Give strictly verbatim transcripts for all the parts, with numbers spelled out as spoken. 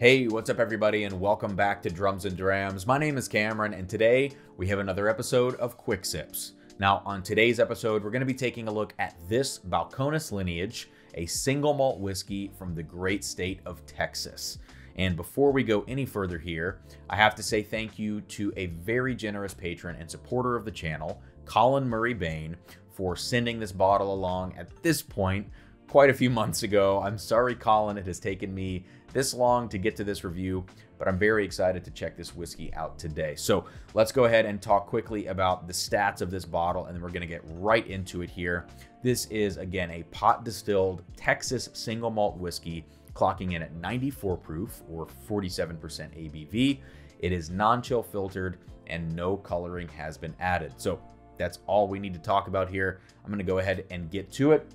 Hey, what's up everybody, and welcome back to Drums and Drams. My name is Cameron, and today we have another episode of Quick Sips. Now, on today's episode, we're going to be taking a look at this Balcones Lineage, a single malt whiskey from the great state of Texas. And before we go any further here, I have to say thank you to a very generous patron and supporter of the channel, Colin Murray Bain, for sending this bottle along at this point quite a few months ago. I'm sorry, Colin, it has taken me this long to get to this review, but I'm very excited to check this whiskey out today. So let's go ahead and talk quickly about the stats of this bottle, and then we're gonna get right into it here. This is, again, a pot distilled Texas single malt whiskey, clocking in at ninety-four proof or forty-seven percent A B V. It is non-chill filtered and no coloring has been added. So that's all we need to talk about here. I'm gonna go ahead and get to it.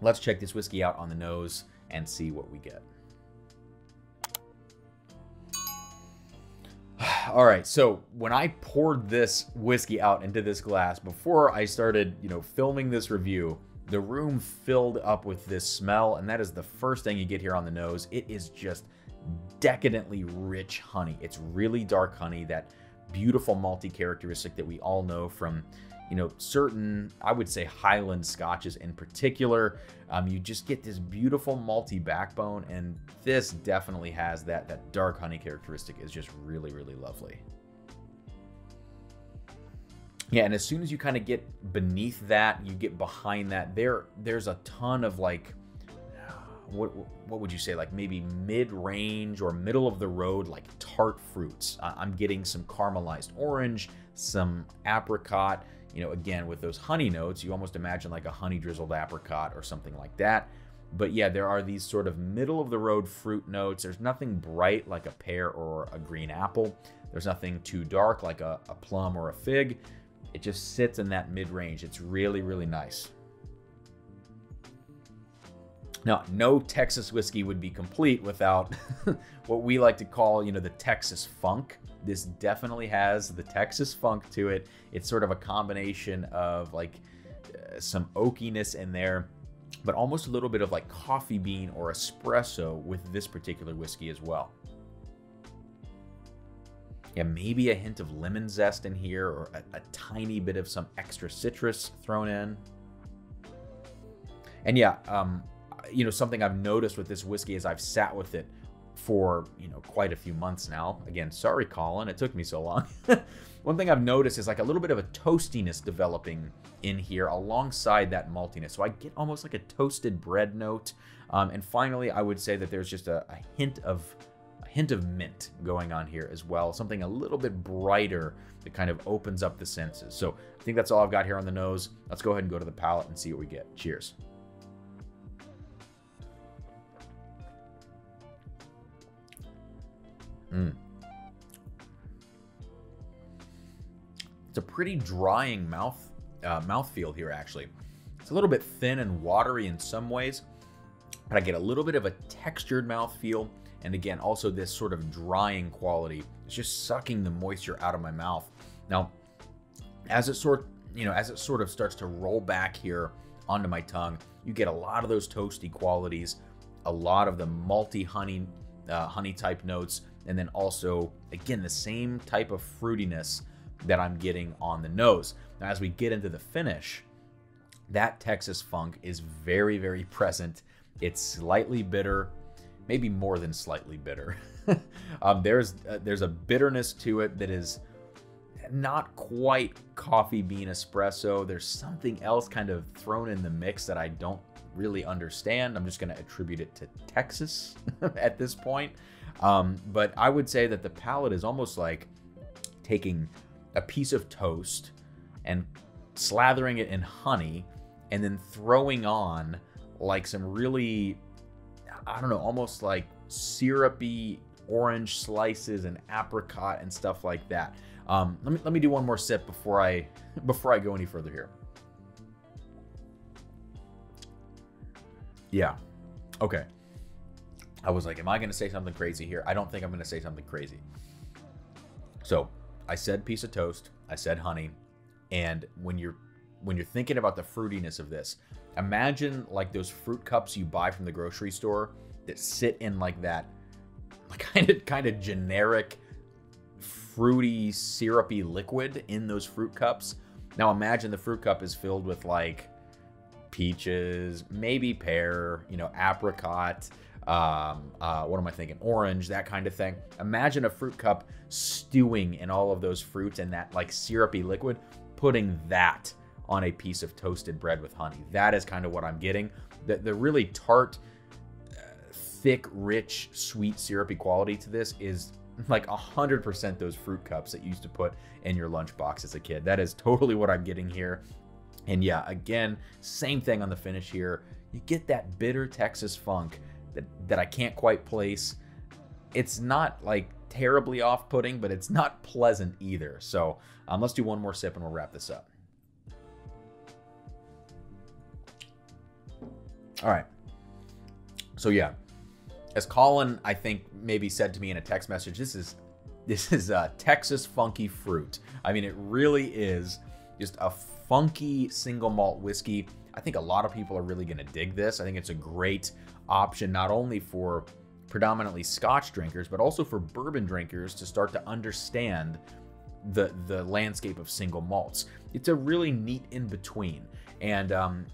Let's check this whiskey out on the nose and see what we get. All right, so when I poured this whiskey out into this glass, before I started, you know, filming this review, the room filled up with this smell, and that is the first thing you get here on the nose. It is just decadently rich honey. It's really dark honey, that beautiful malty characteristic that we all know from, you know, certain, I would say, Highland Scotches in particular. Um, you just get this beautiful malty backbone, and this definitely has that. That dark honey characteristic is just really, really lovely. Yeah, and as soon as you kind of get beneath that, you get behind that, there, there's a ton of, like, what what would you say, like maybe mid-range or middle of the road, like tart fruits. Uh, I'm getting some caramelized orange, some apricot, you know, again, with those honey notes, you almost imagine like a honey drizzled apricot or something like that. But yeah, there are these sort of middle of the road fruit notes. There's nothing bright like a pear or a green apple. There's nothing too dark like a, a plum or a fig. It just sits in that mid-range. It's really, really nice. Now, no Texas whiskey would be complete without what we like to call, you know, the Texas funk. This definitely has the Texas funk to it. It's sort of a combination of like uh, some oakiness in there, but almost a little bit of like coffee bean or espresso with this particular whiskey as well. Yeah, maybe a hint of lemon zest in here, or a, a tiny bit of some extra citrus thrown in. And yeah, um, you know, something I've noticed with this whiskey is I've sat with it for, you know, quite a few months now. Again, sorry, Colin, it took me so long. One thing I've noticed is like a little bit of a toastiness developing in here alongside that maltiness. So I get almost like a toasted bread note. Um, and finally, I would say that there's just a, a hint of a hint of mint going on here as well. Something a little bit brighter that kind of opens up the senses. So I think that's all I've got here on the nose. Let's go ahead and go to the palate and see what we get. Cheers. Mm. It's a pretty drying mouth uh, mouthfeel here, actually. It's a little bit thin and watery in some ways, but I get a little bit of a textured mouthfeel, and again, also this sort of drying quality. It's just sucking the moisture out of my mouth. Now, as it sort, you know, as it sort of starts to roll back here onto my tongue, you get a lot of those toasty qualities, a lot of the malty honey, uh, honey type notes. And then also, again, the same type of fruitiness that I'm getting on the nose. Now, as we get into the finish, that Texas funk is very, very present. It's slightly bitter, maybe more than slightly bitter. um, there's, uh, there's a bitterness to it that is not quite coffee bean espresso. There's something else kind of thrown in the mix that I don't really understand. I'm just going to attribute it to Texas at this point. Um, but I would say that the palate is almost like taking a piece of toast and slathering it in honey and then throwing on like some really, I don't know, almost like syrupy orange slices and apricot and stuff like that. Um, let me, let me do one more sip before I, before I go any further here. Yeah. Okay. I was like, am I going to say something crazy here? I don't think I'm going to say something crazy. So I said piece of toast, I said honey. And when you're, when you're thinking about the fruitiness of this, imagine like those fruit cups you buy from the grocery store that sit in like that, kind of kind of generic fruity syrupy liquid in those fruit cups. Now imagine the fruit cup is filled with like peaches, maybe pear, you know, apricot, um, uh, what am I thinking? Orange, that kind of thing. Imagine a fruit cup stewing in all of those fruits and that like syrupy liquid, putting that on a piece of toasted bread with honey. That is kind of what I'm getting. The, the really tart, uh, thick, rich, sweet, syrupy quality to this is like one hundred percent those fruit cups that you used to put in your lunchbox as a kid. That is totally what I'm getting here. And yeah, again, same thing on the finish here. You get that bitter Texas funk that, that I can't quite place. It's not like terribly off-putting, but it's not pleasant either. So um, let's do one more sip and we'll wrap this up. All right, so yeah, as Colin, I think, maybe said to me in a text message, this is this is a Texas funky fruit. I mean, it really is just a funky single malt whiskey. I think a lot of people are really gonna dig this. I think it's a great option, not only for predominantly Scotch drinkers, but also for bourbon drinkers to start to understand the, the landscape of single malts. It's a really neat in-between. And, um,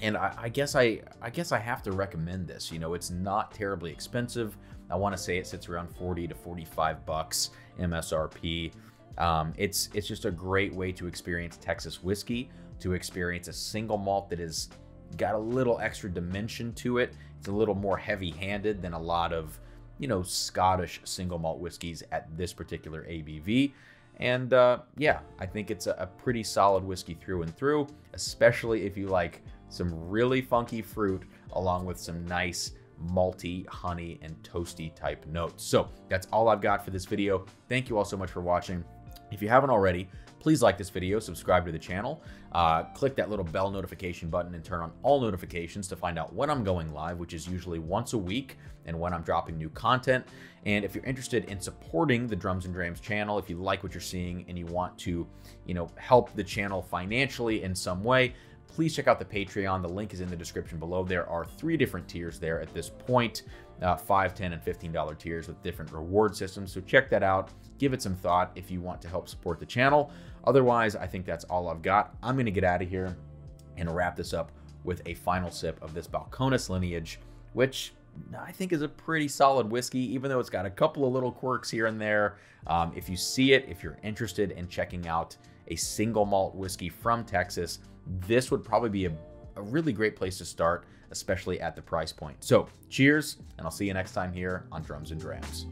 And I, I guess I I guess I have to recommend this. You know, it's not terribly expensive. I want to say it sits around forty to forty-five bucks M S R P. Um, it's it's just a great way to experience Texas whiskey, to experience a single malt that has got a little extra dimension to it. It's a little more heavy-handed than a lot of, you know, Scottish single malt whiskeys at this particular A B V. And uh, yeah, I think it's a, a pretty solid whiskey through and through, especially if you like some really funky fruit along with some nice malty, honey, and toasty type notes. So that's all I've got for this video. Thank you all so much for watching. If you haven't already, please like this video, subscribe to the channel, uh, click that little bell notification button and turn on all notifications to find out when I'm going live, which is usually once a week, and when I'm dropping new content. And if you're interested in supporting the Drums and Drams channel, if you like what you're seeing and you want to, you know, help the channel financially in some way, please check out the Patreon. The link is in the description below. There are three different tiers there at this point, uh, five, ten, and fifteen dollar tiers with different reward systems. So check that out. Give it some thought if you want to help support the channel. Otherwise, I think that's all I've got. I'm going to get out of here and wrap this up with a final sip of this Balcones Lineage, which I think is a pretty solid whiskey, even though it's got a couple of little quirks here and there. Um, if you see it, if you're interested in checking out a single malt whiskey from Texas, this would probably be a, a really great place to start, especially at the price point. So cheers, and I'll see you next time here on Drums and Drams.